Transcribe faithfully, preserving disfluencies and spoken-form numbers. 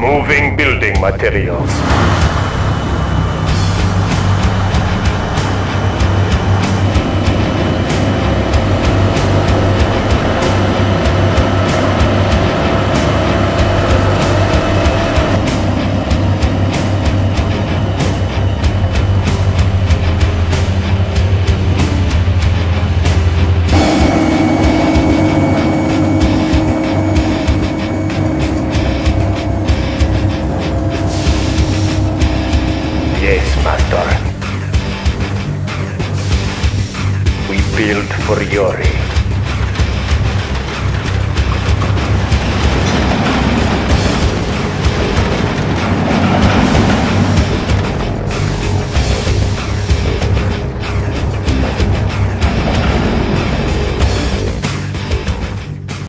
Moving building materials. Master. We build for Yuri.